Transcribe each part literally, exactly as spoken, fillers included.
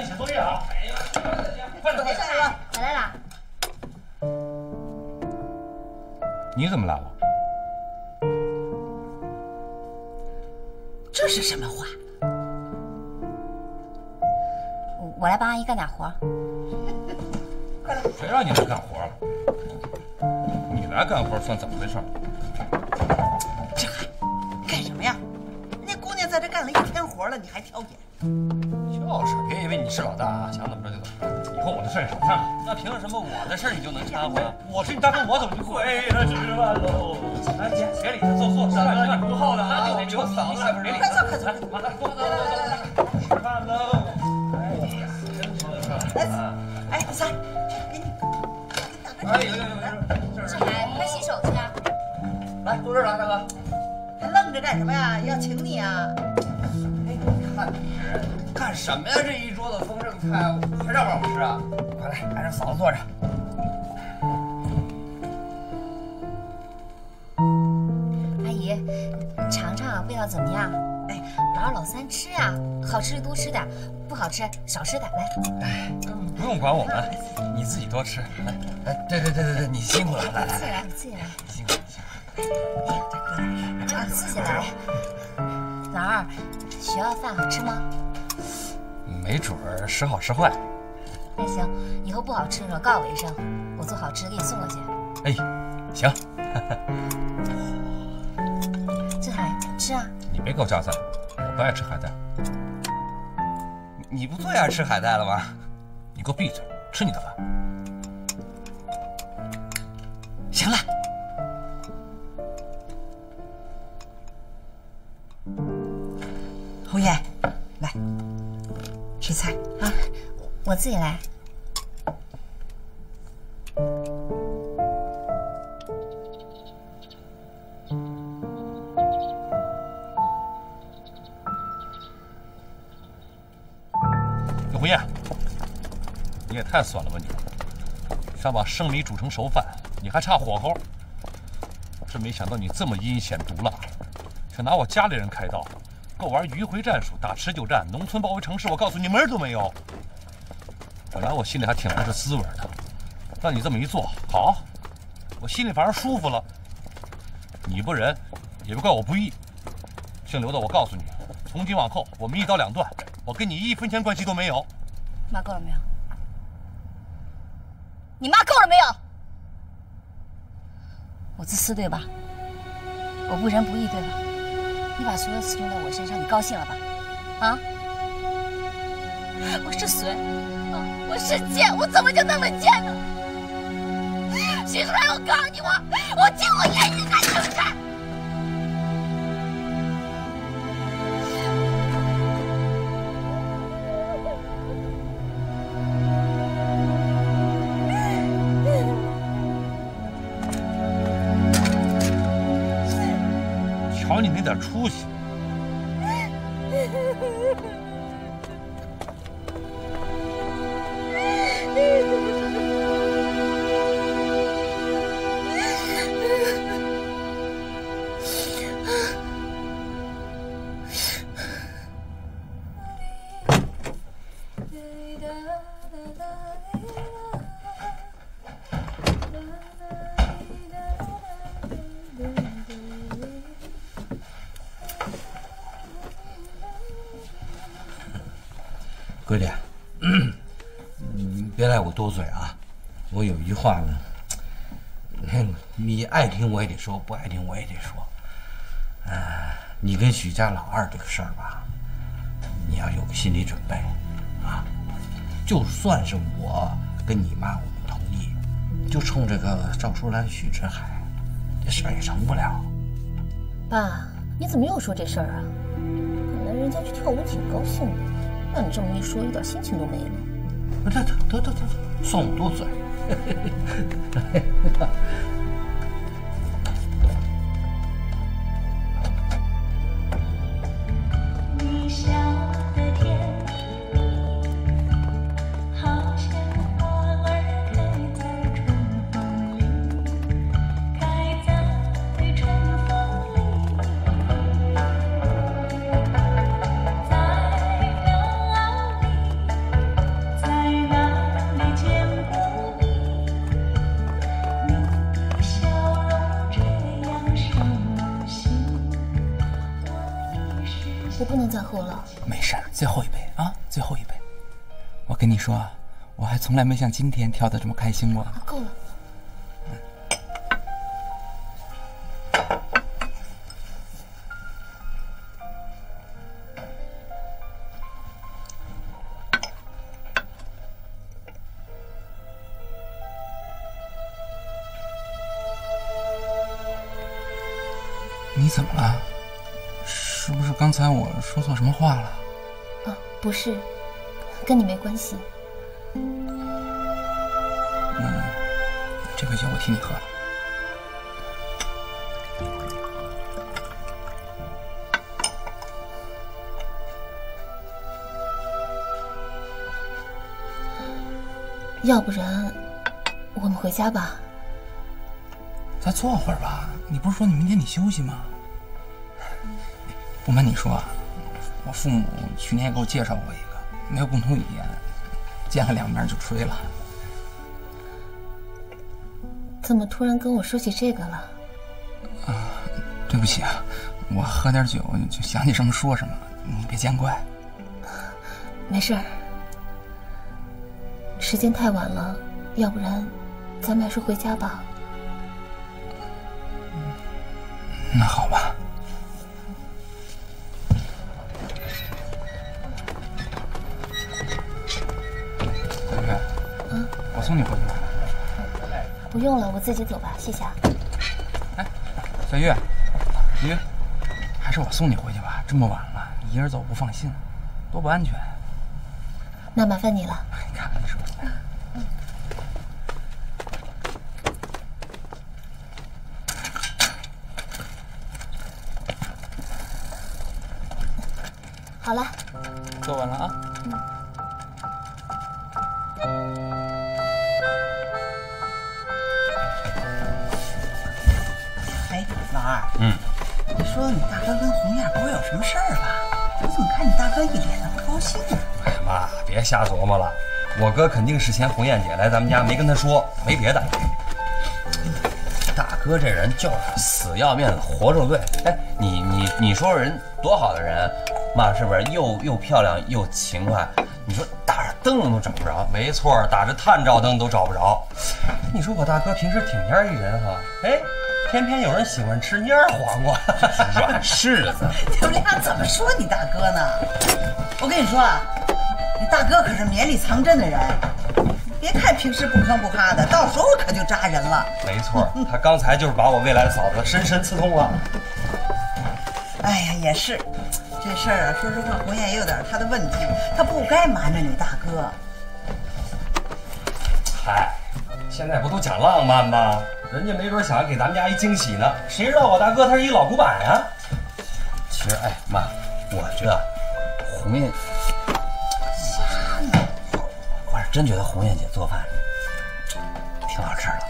一起作业啊！哎呀，快点快点！回来了。你怎么来了？这是什么话？我来帮阿姨干点活。快来！谁让你来干活了？你来干活算怎么回事？这还干什么呀？人家姑娘在这干了一天活了，你还挑眼？ 就是，别以为你是老大啊，想怎么着就怎么着。以后我的事你少掺和，那凭什么我的事你就能掺和呀？我是你大哥，我怎么就亏了十万喽？哎，姐，别理他，坐坐，大哥你不厚道啊，我留嫂子，别理他，快坐，快坐，来，坐坐坐坐，吃饭喽。哎呀，真不错啊！哎，三，给你，给大哥。哎呦呦呦，这还快洗手去啊！来，坐这儿来，大哥。还愣着干什么呀？要请你啊！哎，你看你这人。 干什么呀？这一桌子丰盛菜，还让不让我吃啊？快来，来让嫂子坐着。阿姨，你尝尝味道怎么样？哎，老二老三吃啊，好吃就多吃点，不好吃少吃点。来，哎，不用管我们，你自己多吃。来，哎，对对对对对，你辛苦了，来来来，你自己来，你辛苦了。哎呀，大哥，啊，谢谢老二。老二，学校饭好吃吗？ 没准儿时好时坏，那行，以后不好吃的时候告我一声，我做好吃的给你送过去。哎，行，这海带吃啊！你别给我夹菜，我不爱吃海带。你不最爱吃海带了吗？你给我闭嘴，吃你的饭。行了。 我自己来。那胡燕，你也太酸了吧你！想把生米煮成熟饭，你还差火候。真没想到你这么阴险毒辣，却拿我家里人开刀，跟我玩迂回战术，打持久战，农村包围城市。我告诉你，门儿都没有。 本来我心里还挺不是滋味的，让你这么一做，好，我心里反而舒服了。你不仁，也别怪我不义。姓刘的，我告诉你，从今往后我们一刀两断，我跟你一分钱关系都没有。骂够了没有？你骂够了没有？我自私对吧？我不仁不义对吧？你把所有私用到我身上，你高兴了吧？啊？我是谁？ 我是贱，我怎么就那么贱呢？徐主任，我告诉你，我我尽我业余干就是干。瞧你那点出息！ 闺女，你别赖我多嘴啊！我有一句话呢，你爱听我也得说，不爱听我也得说。嗯，你跟许家老二这个事儿吧，你要有个心理准备啊。就算是我跟你妈我们同意，就冲这个赵淑兰、许志海，这事儿也成不了。爸，你怎么又说这事儿啊？本来人家去跳舞挺高兴的。 那你这么一说，一点心情都没了。得得得得得，算我多嘴。我不能再喝了。没事儿，最后一杯啊，最后一杯。我跟你说啊，我还从来没像今天跳得这么开心过。啊，够了。你怎么了？ 是不是刚才我说错什么话了？啊，不是，跟你没关系。嗯，这杯酒我替你喝了。要不然，我们回家吧。再坐会儿吧。你不是说你明天你休息吗？ 不瞒你说啊，我父母去年也给我介绍过一个，没有共同语言，见了两面就吹了。怎么突然跟我说起这个了？啊，对不起啊，我喝点酒就想起什么说什么，你别见怪。没事儿，时间太晚了，要不然咱们还是回家吧。那好吧。 我送你回去吧。不用了，我自己走吧，谢谢啊。哎，小月，鱼，还是我送你回去吧。这么晚了，你一人走不放心，多不安全。那麻烦你了。你看你说的。嗯。好了，坐稳了啊。嗯。 老二，嗯，你说你大哥跟洪亚不会有什么事儿吧？我怎么看你大哥一脸的不高兴啊？哎妈，别瞎琢磨了，我哥肯定是嫌洪燕姐来咱们家没跟他说，没别的。大哥这人就是死要面子活受罪。哎，你你你说人多好的人，妈是不是又又漂亮又勤快？你说打着灯都找不着，没错，打着探照灯都找不着。你说我大哥平时挺蔫一人哈，哎。 偏偏有人喜欢吃蔫黄瓜，软柿子。你们俩怎么说你大哥呢？我跟你说啊，你大哥可是绵里藏针的人，别看平时不吭不哈的，到时候可就扎人了。没错，他刚才就是把我未来的嫂子深深刺痛了。哎呀，也是，这事儿啊，说实话，红艳也有点他的问题，他不该瞒着你大哥。嗨，现在不都讲浪漫吗？ 人家没准想给咱们家一惊喜呢，谁知道我大哥他是一老古板呀、啊。其实，哎妈，我觉得红艳，瞎呢，我是真觉得红艳姐做饭挺好吃的，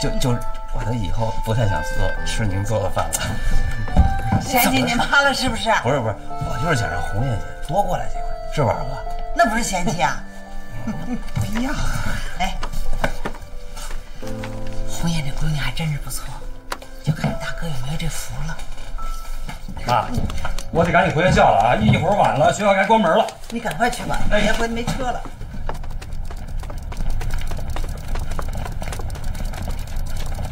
就就我都以后不太想做吃您做的饭了。嫌弃你妈了是不是？不是不是，我就是想让红艳姐多过来几回，是吧，二哥？那不是嫌弃啊，不一样。哎。 红艳这闺女还真是不错，就看你大哥有没有这福了。妈，我得赶紧回学校了啊！一会儿晚了，学校该关门了。你赶快去吧，别回没车了。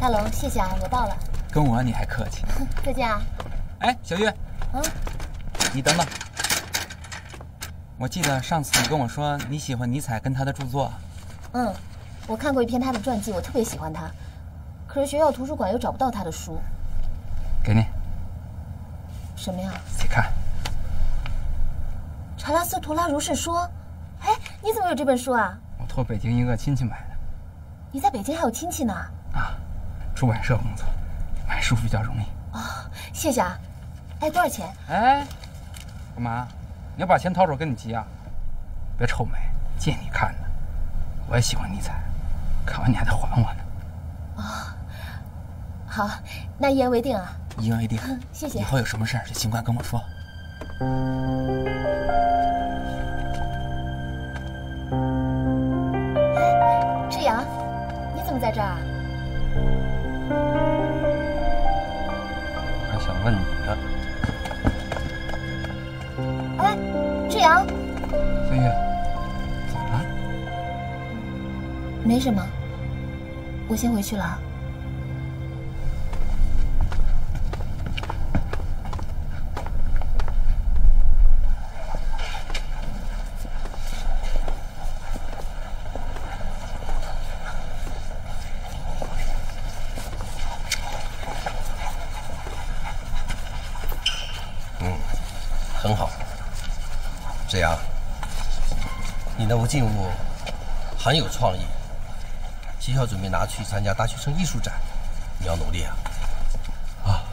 大龙，谢谢啊，我到了。跟我你还客气。再见啊。哎，小月。嗯。你等等。我记得上次你跟我说你喜欢尼采跟他的著作。嗯，我看过一篇他的传记，我特别喜欢他。 可是学校图书馆又找不到他的书，给你什么呀？自己看。查拉斯图拉如是说，哎，你怎么有这本书啊？我托北京一个亲戚买的。你在北京还有亲戚呢？啊，出版社工作，买书比较容易。哦，谢谢啊。哎，多少钱？哎，干嘛？你要把钱掏出来跟你急啊？别臭美，借你看的。我也喜欢尼采，看完你还得还我呢。啊。 好，那一言为定啊！一言为定，嗯、谢谢。以后有什么事儿就尽管跟我说。哎，志阳，你怎么在这儿啊？还想问你呢。哎，志阳，飞月，怎么了？没什么，我先回去了。 志阳，你那幅静物很有创意，学校准备拿去参加大学生艺术展，你要努力啊！啊！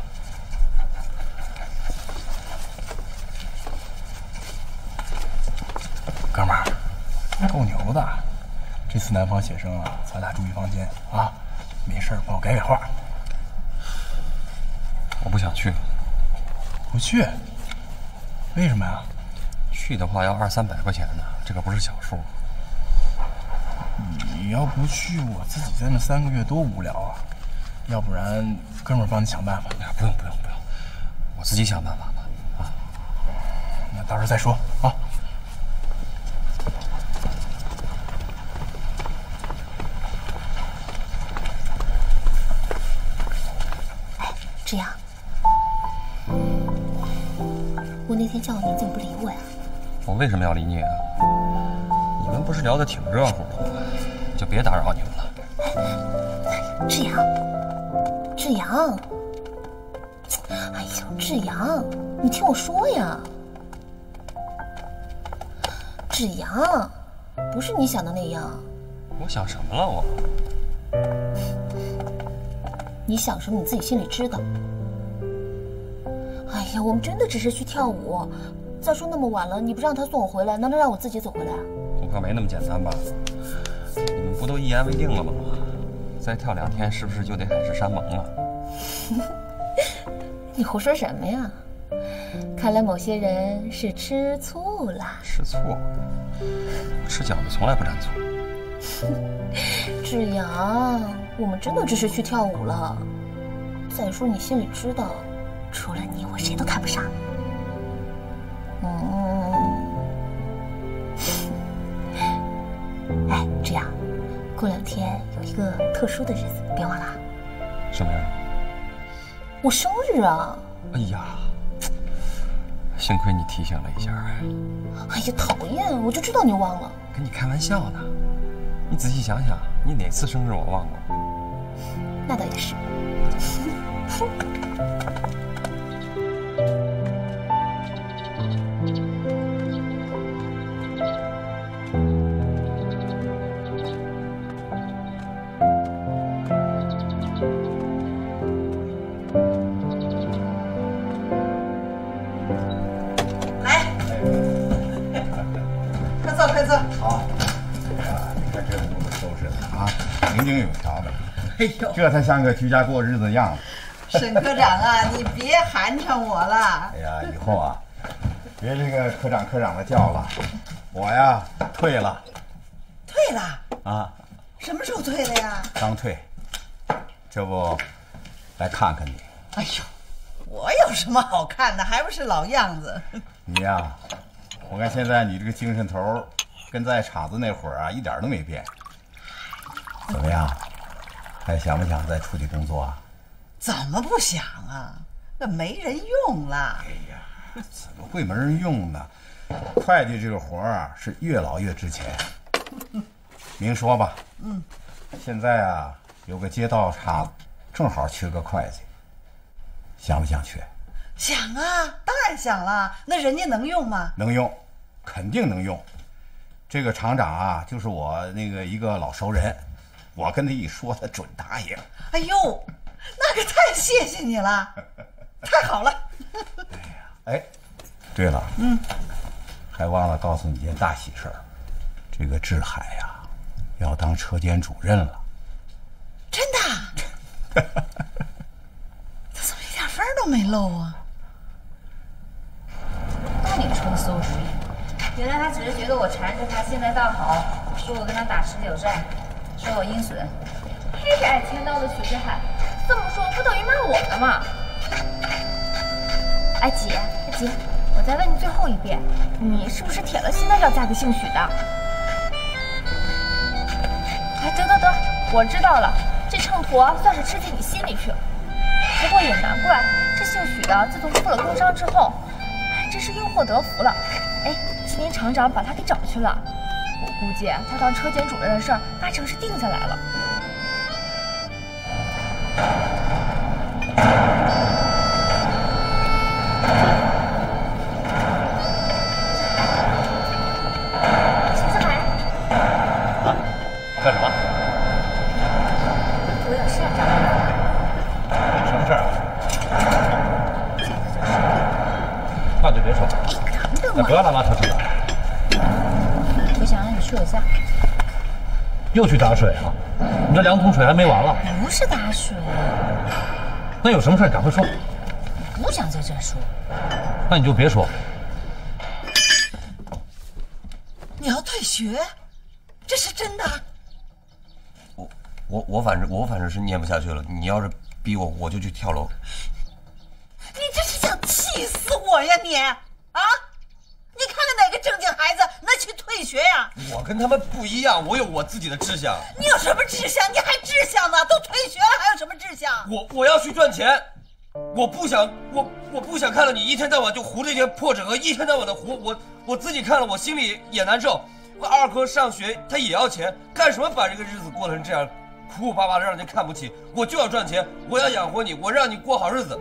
哥们儿，够牛的！这次南方写生啊，咱俩注意房间啊，没事帮我改改画。我不想去。不去？为什么呀？ 去的话要二三百块钱呢，这可不是小数。你要不去，我自己在那三个月多无聊啊！要不然，哥们儿帮你想办法。哎，不用不用不用，我自己想办法吧。啊，那到时候再说啊。志阳，我那天叫你，你怎么不理我呀？ 我为什么要理你啊？你们不是聊得挺热乎的吗？就别打扰你们了。志阳，志阳，哎呦，志阳，你听我说呀，志阳，不是你想的那样。我想什么了我？你想什么你自己心里知道。哎呀，我们真的只是去跳舞。 再说那么晚了，你不让他送我回来，难道让我自己走回来啊？恐怕没那么简单吧？你们不都一言为定了吗？再跳两天，是不是就得海誓山盟了？你胡说什么呀？看来某些人是吃醋啦。吃醋？我吃饺子从来不沾醋。志阳，我们真的只是去跳舞了。再说你心里知道，除了你，我谁都看不上。 嗯，哎，这样，过两天有一个特殊的日子，别忘了。什么呀？我生日啊！哎呀，幸亏你提醒了一下。哎呀，讨厌！我就知道你忘了。跟你开玩笑呢。你仔细想想，你哪次生日我忘过？那倒也是。哎呦，这才像个居家过日子的样子。沈科长啊，你别寒碜我了。哎呀，以后啊，别这个科长科长的叫了。我呀，退了。退了？啊？什么时候退了呀？刚退。这不，来看看你。哎呦，我有什么好看的？还不是老样子。你呀，我看现在你这个精神头，跟在厂子那会儿啊，一点都没变。怎么样？ 还想不想再出去工作啊？怎么不想啊？那没人用了。哎呀，怎么会没人用呢？会计这个活儿啊，是越老越值钱。明说吧，嗯，现在啊，有个街道厂正好缺个会计，想不想去？想啊，当然想了。那人家能用吗？能用，肯定能用。这个厂长啊，就是我那个一个老熟人。 我跟他一说，他准答应。哎呦，那可太谢谢你了，太好了。哎呀，哎，对了，嗯，还忘了告诉你件大喜事儿，这个志海呀、啊，要当车间主任了。真的？他怎么一点分都没漏啊？那你出馊主意！原来他只是觉得我缠着他，现在倒好，说我跟他打持久战。 说我阴损，这是爱千刀的许志海，这么说不等于骂我呢吗？哎姐，哎姐，我再问你最后一遍，你是不是铁了心的要嫁给姓许的？哎，得得得，我知道了，这秤砣算是吃进你心里去了。不过也难怪，这姓许的自从负了工伤之后，真是因祸得福了。哎，今天厂长把他给找去了，我估计他当车间主任的事儿八成是定下来了。 又去打水啊！你这两桶水还没完了。不是打水，那有什么事赶快说。不想在这说。那你就别说。你要退学？这是真的？我我我反正我反正是念不下去了。你要是逼我，我就去跳楼。你这是想气死我呀你！啊！ 你看看哪个正经孩子能去退学呀？我跟他们不一样，我有我自己的志向。你有什么志向？你还志向呢？都退学了，还有什么志向？我我要去赚钱，我不想我我不想看到你一天到晚就糊这些破纸鹤，一天到晚的糊我我自己看了我心里也难受。我二哥上学他也要钱，干什么把这个日子过成这样，苦苦巴巴的让人家看不起？我就要赚钱，我要养活你，我让你过好日子。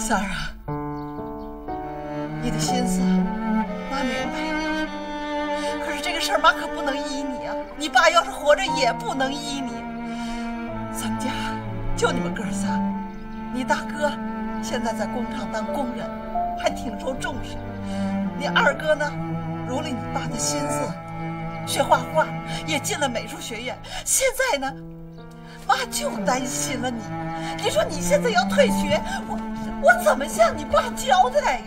三儿啊，你的心思妈明白，可是这个事儿妈可不能依你啊！你爸要是活着也不能依你。咱们家就你们哥仨，你大哥现在在工厂当工人，还挺受重视；你二哥呢，如了你爸的心思，学画画，也进了美术学院。现在呢，妈就担心了你。你说你现在要退学，我。 我怎么向你爸交代呀？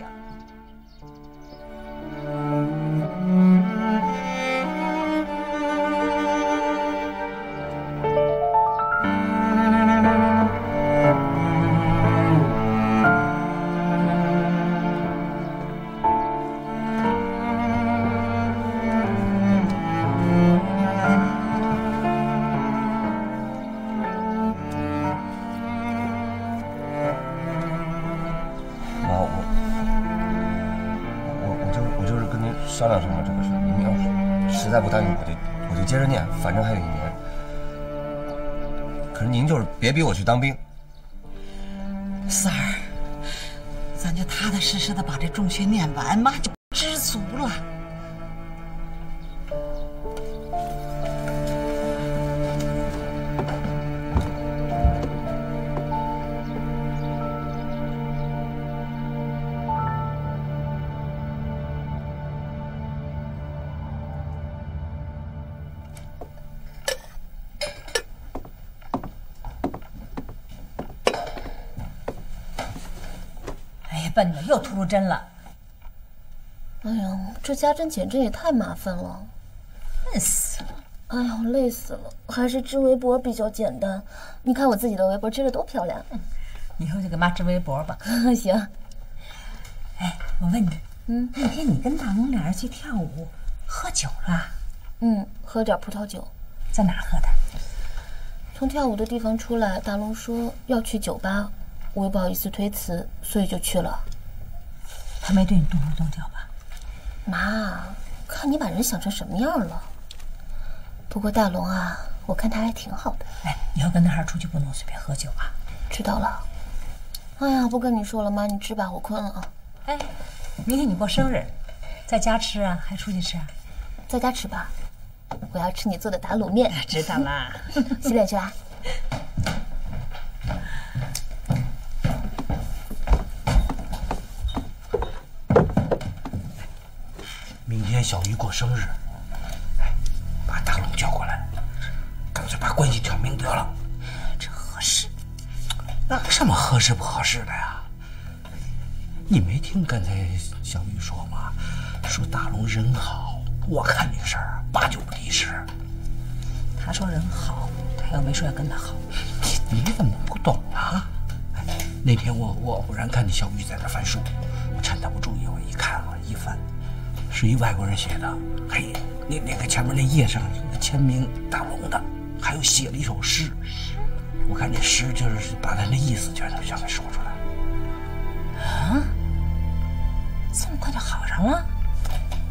接着念，反正还有一年。可是您就是别逼我去当兵。三儿，咱就踏踏实实的把这中学念完，妈就知足了。笨的又突出针了，哎呦，这加针减针也太麻烦了，累死了！哎呦，累死了！还是织围脖比较简单，你看我自己的围脖织的多漂亮。以后就给妈织围脖吧。行。哎，我问你，嗯，那天你跟大龙俩人去跳舞，喝酒了？嗯，喝点葡萄酒。在哪喝的？从跳舞的地方出来，大龙说要去酒吧。 我也不好意思推辞，所以就去了。他没对你动手动脚吧？妈，看你把人想成什么样了。不过大龙啊，我看他还挺好的。哎，以后跟男孩出去不能随便喝酒啊。知道了。哎呀，不跟你说了，妈，你吃吧，我困了啊。哎，明天你过生日，在家吃啊，还出去吃啊？在家吃吧，我要吃你做的打卤面。知道啦。洗脸去啊。 明天小鱼过生日，哎，把大龙叫过来，干脆把关系挑明得了。这合适？那什么合适不合适的呀？你没听刚才小雨说吗？说大龙人好，我看这事儿八九不离十。他说人好，他要没说要跟他好，你你怎么不懂啊？哎，那天我我偶然看见小雨在那翻书，我趁他不注意，我一看啊一翻，是一外国人写的，嘿，那那个前面那页上有签名大龙的，还有写了一首诗。 我看这诗就是把他那意思全都向他说出来啊，这么快就好上了？小雨，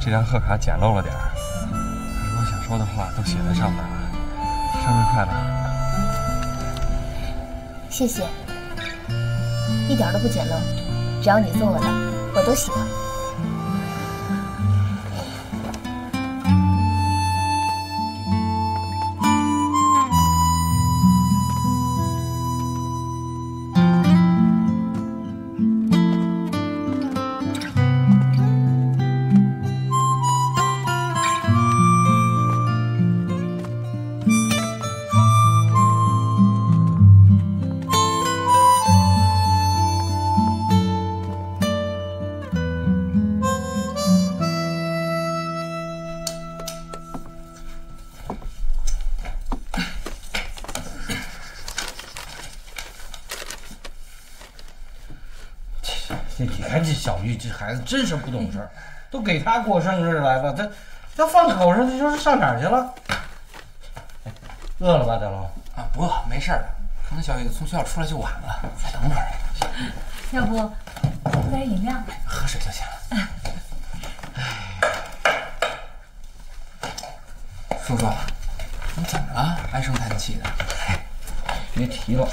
这张贺卡简陋了点儿，把我想说的话都写在上面了。 生日快乐！谢谢，一点都不简陋，只要你送我的，我都喜欢。这孩子真是不懂事儿，都给他过生日来了，他他放口上，他就是上哪儿去了？饿了吧，大龙？啊，不饿，没事的。可能小雨从学校出来就晚了，再等会儿。要不喝点饮料？喝水就行了。哎，叔叔，你怎么了？唉声叹气的。哎，别提了，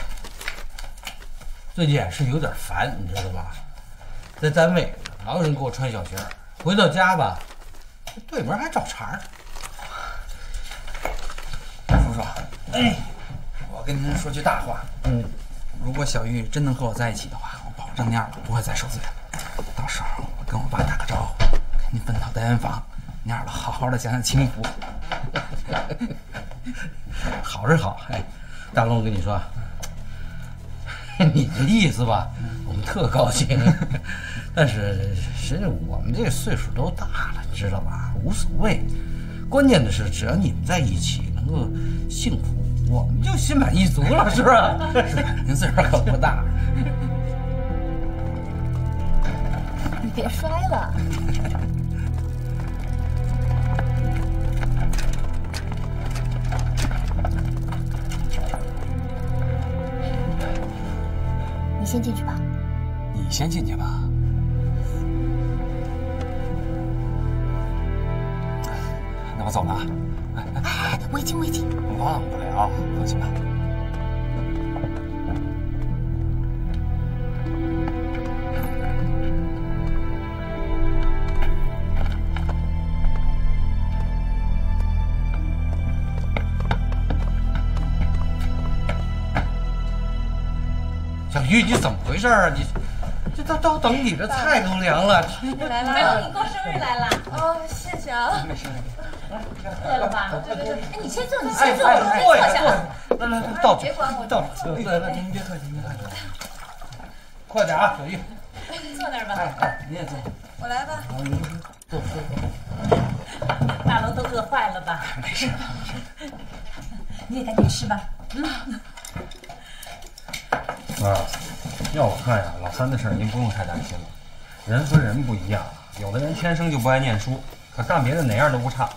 最近是有点烦，你知道吧？ 在单位老有人给我穿小鞋，回到家吧，对门还找茬呢。叔叔，哎，我跟您说句大话，嗯，如果小玉真能和我在一起的话，我保证你二老不会再受罪了。到时候我跟我爸打个招呼，给您分套单人房，你二老好好的享享清福。好是好，哎，大龙，我跟你说。 你的意思吧，我们特高兴，但是实际我们这岁数都大了，你知道吧？无所谓，关键的是只要你们在一起能够幸福，我们就心满意足了，是不是？是，您岁数可不大。你别摔了。先进去吧，你先进去吧。那我走了啊！哎哎，围巾围巾，忘不了，放心吧。玉，你怎么回事啊？你这都都等你这菜都凉了。来了，你过生日来了。哦，谢谢啊。没事。饿了吧？对对对。哎，你先坐，你先坐，你坐下。来来来，倒酒。别管我，倒酒。来来，您别客气，您别客气。快点啊，小玉。坐那儿吧。哎哎，你也坐。我来吧。坐坐坐。大龙都饿坏了吧？没事没事。你也赶紧吃吧。嗯。 啊，要我看呀，老三的事儿您不用太担心了。人和人不一样，有的人天生就不爱念书，可干别的哪样都不差。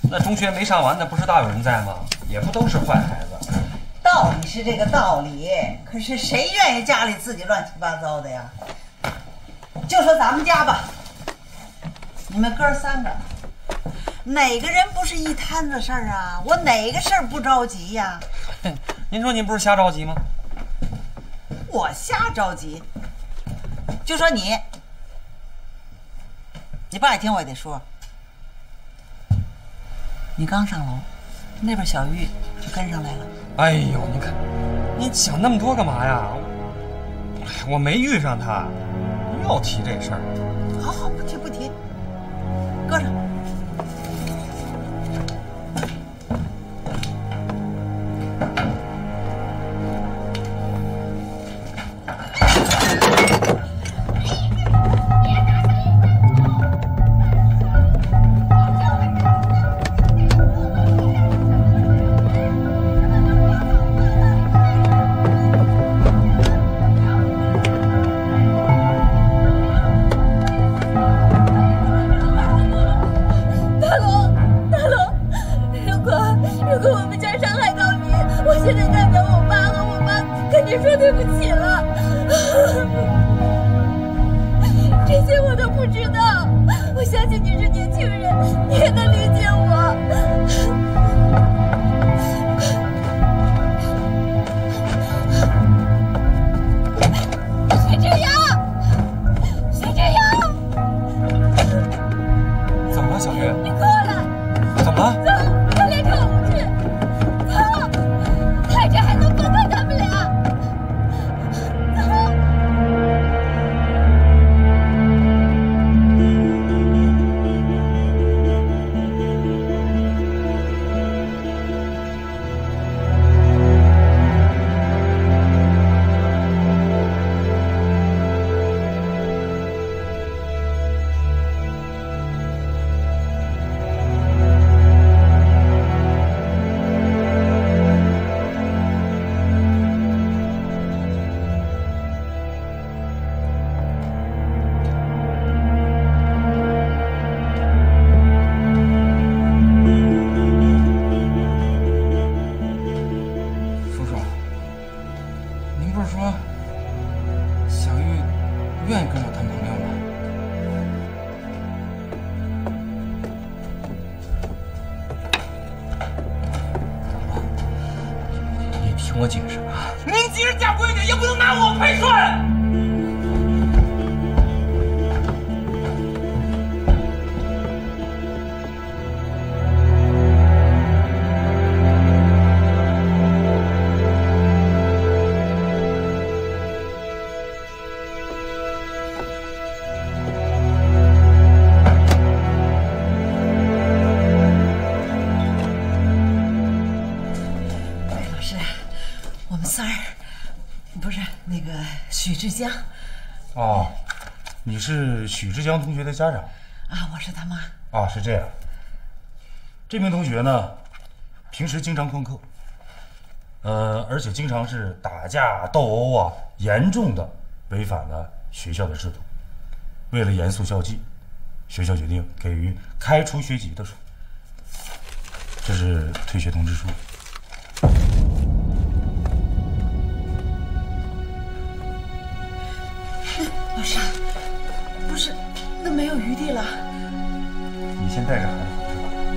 那中学没上完的不是大有人在吗？也不都是坏孩子。道理是这个道理，可是谁愿意家里自己乱七八糟的呀？就说咱们家吧，你们哥三个，哪个人不是一摊子事儿啊？我哪个事儿不着急呀？您说您不是瞎着急吗？ 我瞎着急，就说你，你不爱听我也得说。你刚上楼，那边小玉就跟上来了。哎呦，你看，你想那么多干嘛呀？我没遇上他，不要提这事儿。好好，不提不提，搁着。 许志江，哦，你是许志江同学的家长啊？我是他妈啊，是这样。这名同学呢，平时经常旷课，呃，而且经常是打架斗殴啊，严重的违反了学校的制度。为了严肃校纪，学校决定给予开除学籍的处分。这是退学通知书。 老师，不是，那没有余地了。你先带着孩子回去吧，啊。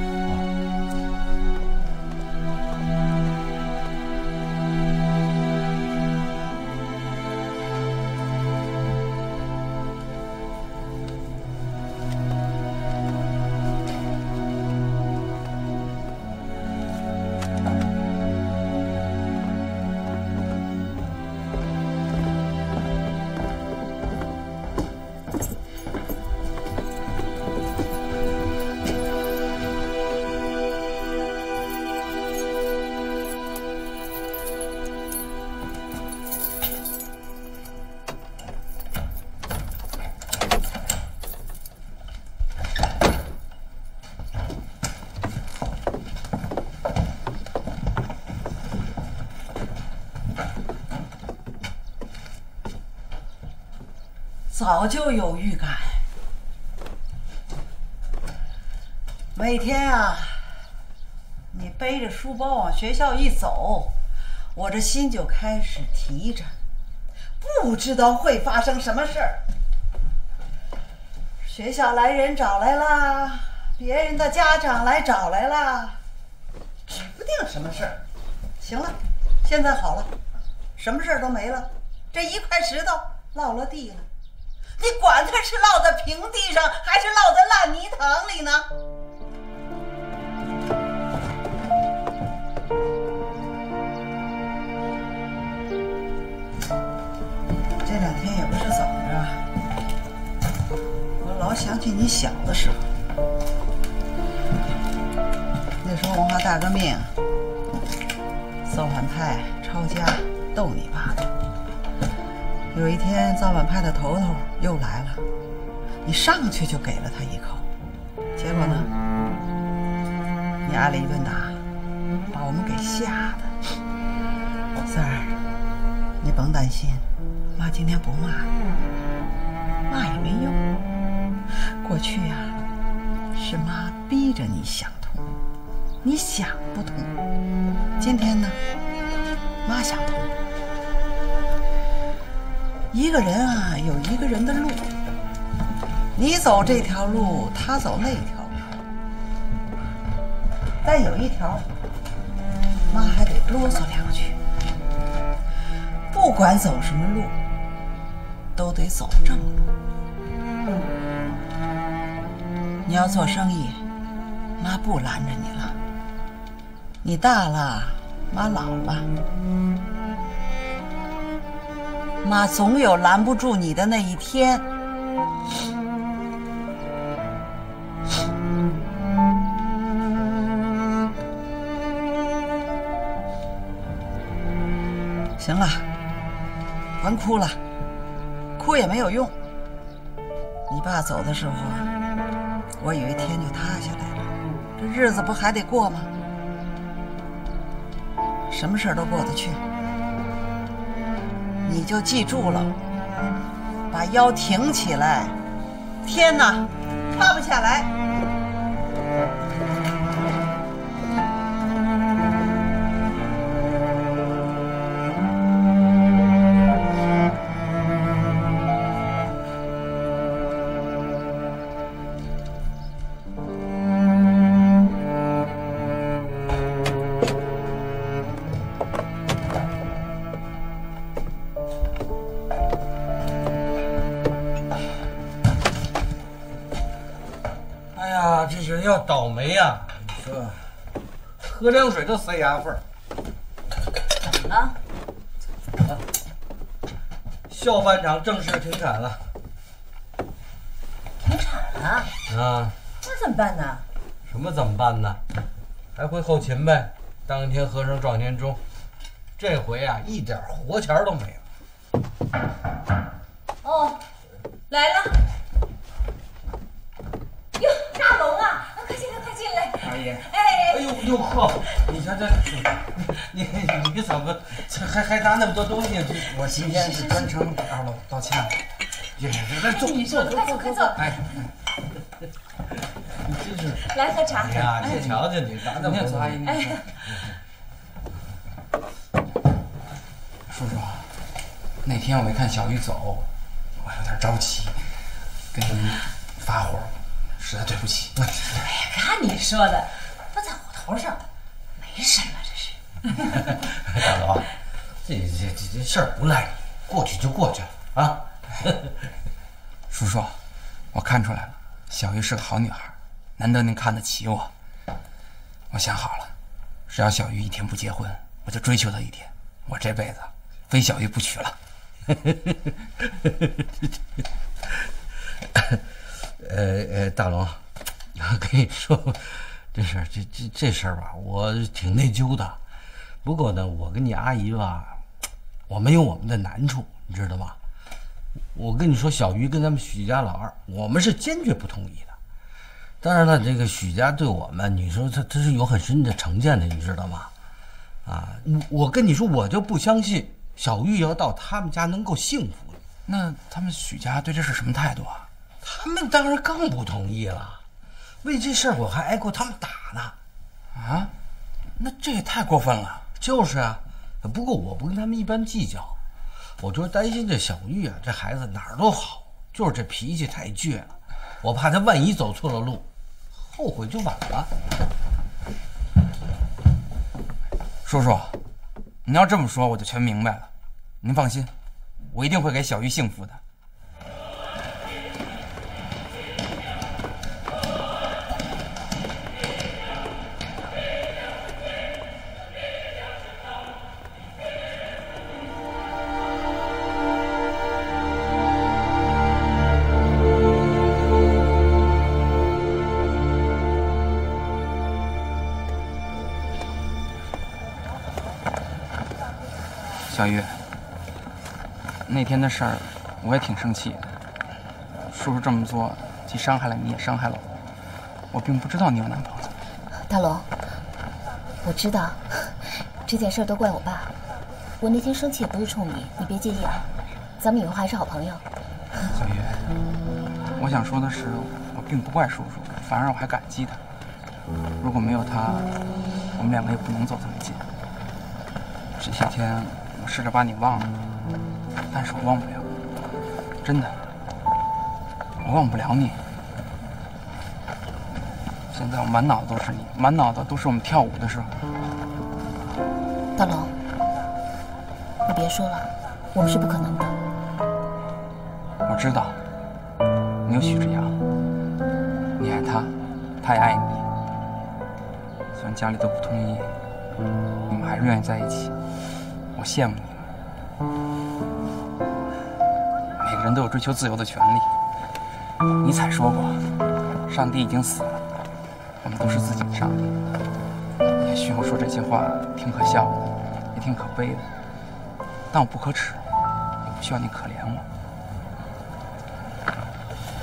早就有预感，每天啊，你背着书包往学校一走，我这心就开始提着，不知道会发生什么事儿。学校来人找来啦，别人的家长来找来啦，指不定什么事儿。行了，现在好了，什么事儿都没了，这一块石头落了地了。 你管它是落在平地上，还是落在烂泥塘里呢？这两我想起你小的时候，那时候文化大革命，造反派抄家斗你爸的。有一天，造反派的头头又来了，你上去就给了他一口，结果呢，你挨了一顿打，把我们给吓的。三儿，你甭担心，妈今天不骂你，骂也没用。 过去呀、啊，是妈逼着你想通，你想不通。今天呢，妈想通。一个人啊，有一个人的路，你走这条路，他走那条路。但有一条，妈还得啰嗦两句。不管走什么路，都得走正路。 你要做生意，妈不拦着你了。你大了，妈老了，妈总有拦不住你的那一天。行了，甭哭了，哭也没有用。你爸走的时候啊。 我有一天就塌下来了，这日子不还得过吗？什么事儿都过得去，你就记住了，把腰挺起来。天哪，塌不下来！倒霉呀、啊！你说，喝凉水都塞牙缝。怎么了？怎么了？校办厂正式停产了。停产了？啊。那怎么办呢？什么怎么办呢？还会后勤呗。当天和尚撞天钟，这回啊，一点活钱都没有。哦，来了。哟，大龙啊！ 阿姨，哎呦呦呵，你瞧这，你你怎么还还拿那么多东西？我今天是专程给二老道歉。也来坐坐坐，快坐快坐。哎，你真是来喝茶。哎呀，你瞧瞧你，拿那么多。哎，叔叔，那天我一看小雨走，我有点着急，跟您发火。 实在对不起。哎呀，看你说的，不在我头上，没什么，这是。大龙，这这这这事儿不赖你，过去就过去了啊。叔叔，我看出来了，小玉是个好女孩，难得您看得起我。我想好了，只要小玉一天不结婚，我就追求她一天，我这辈子非小玉不娶了。呃呃，大龙，我跟你说，这事儿这这这事儿吧，我挺内疚的。不过呢，我跟你阿姨吧，我没有我们的难处，你知道吗？我跟你说，小鱼跟咱们许家老二，我们是坚决不同意的。当然了，这个许家对我们，你说他他是有很深的成见的，你知道吗？啊，我跟你说，我就不相信小玉要到他们家能够幸福。那他们许家对这是什么态度啊？ 他们当然更不同意了，为这事儿我还挨过他们打呢，啊，那这也太过分了。就是啊，不过我不跟他们一般计较，我就担心这小玉啊，这孩子哪儿都好，就是这脾气太倔了，我怕他万一走错了路，后悔就晚了。叔叔，您要这么说我就全明白了，您放心，我一定会给小玉幸福的。小月，那天的事儿我也挺生气的。叔叔这么做，既伤害了你，也伤害了我。我并不知道你有男朋友。大龙，我知道，这件事都怪我爸。我那天生气也不是冲你，你别介意啊。咱们以后还是好朋友。小月，我想说的是，我并不怪叔叔，反而我还感激他。如果没有他，我们两个也不能走这么近。这些天我试着把你忘了，但是我忘不了，真的，我忘不了你。现在我满脑子都是你，满脑子都是我们跳舞的时候。大龙，你别说了，我们是不可能的。我知道，你有许志阳，你爱他，他也爱你。虽然家里都不同意，你们还是愿意在一起，我羡慕你们。每个人都有追求自由的权利。尼采说过，上帝已经死了，我们都是自己的上帝。也许我说这些话挺可笑的，也挺可悲的，但我不可耻，也不需要你可怜我。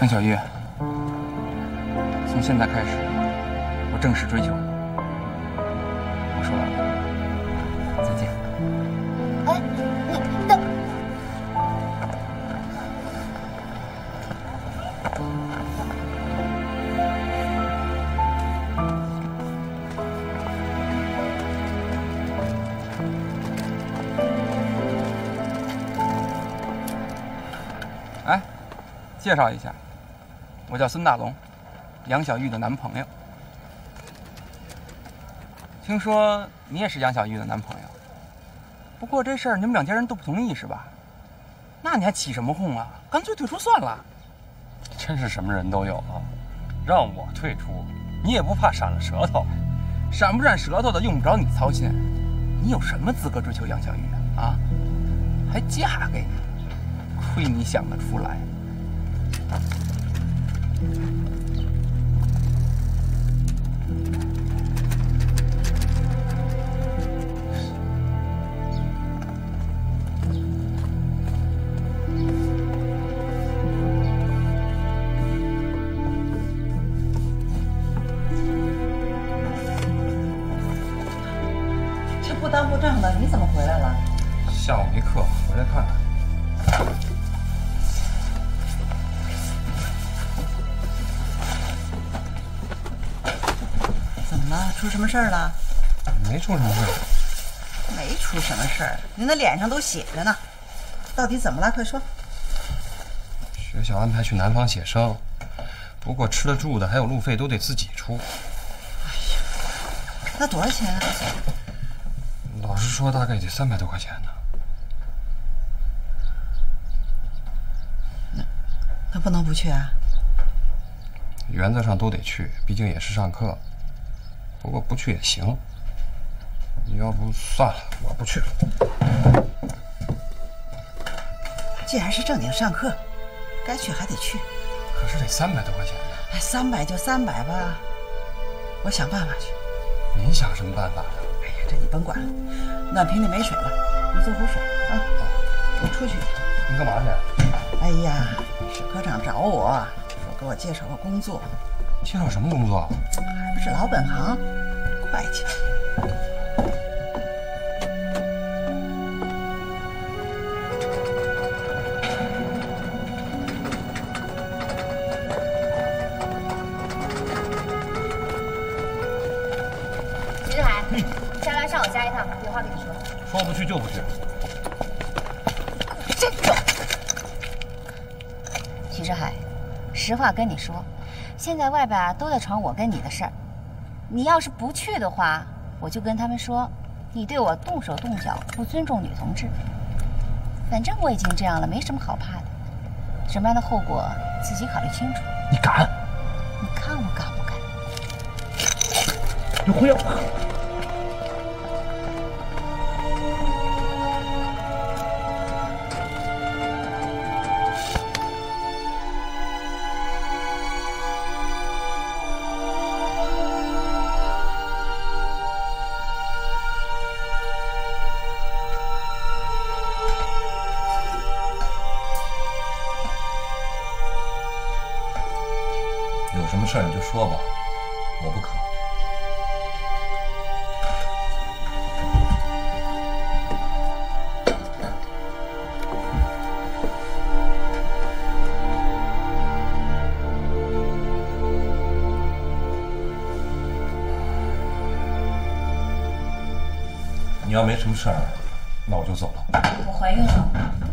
孟小月，从现在开始，我正式追求你。我说完了，再见。哎，你等。哎，介绍一下，我叫孙大龙，杨小玉的男朋友。听说你也是杨小玉的男朋友，不过这事儿你们两家人都不同意是吧？那你还起什么哄啊？干脆退出算了。真是什么人都有啊！让我退出，你也不怕闪了舌头？闪不闪舌头的用不着你操心，你有什么资格追求杨小玉啊？还嫁给你，亏你想得出来。出事儿了？没出什么事儿，没出什么事儿，您的脸上都写着呢。到底怎么了？快说。学校安排去南方写生，不过吃的住的还有路费都得自己出。哎呀，那多少钱啊？老实说，大概也得三百多块钱呢。那那不能不去啊？原则上都得去，毕竟也是上课。不过不去也行，你要不算了，我不去了。既然是正经上课，该去还得去。可是得三百多块钱呢。哎，三百就三百吧，我想办法去。您想什么办法呢？哎呀，这你甭管了。暖瓶里没水了，你做壶水啊。我出去。你干嘛去？哎呀，史科长找我，说给我介绍个工作。介绍什么工作？还不是老本行，会计。徐志海，嗯，下班上我家一趟，有话跟你说。说不去就不去。这种。徐志海，实话跟你说。现在外边啊都在传我跟你的事儿，你要是不去的话，我就跟他们说你对我动手动脚，不尊重女同志。反正我已经这样了，没什么好怕的。什么样的后果自己考虑清楚。你敢？你看我敢不敢？有朋友。有什么事儿你就说吧，我不渴。你要没什么事儿，那我就走了。我怀孕了。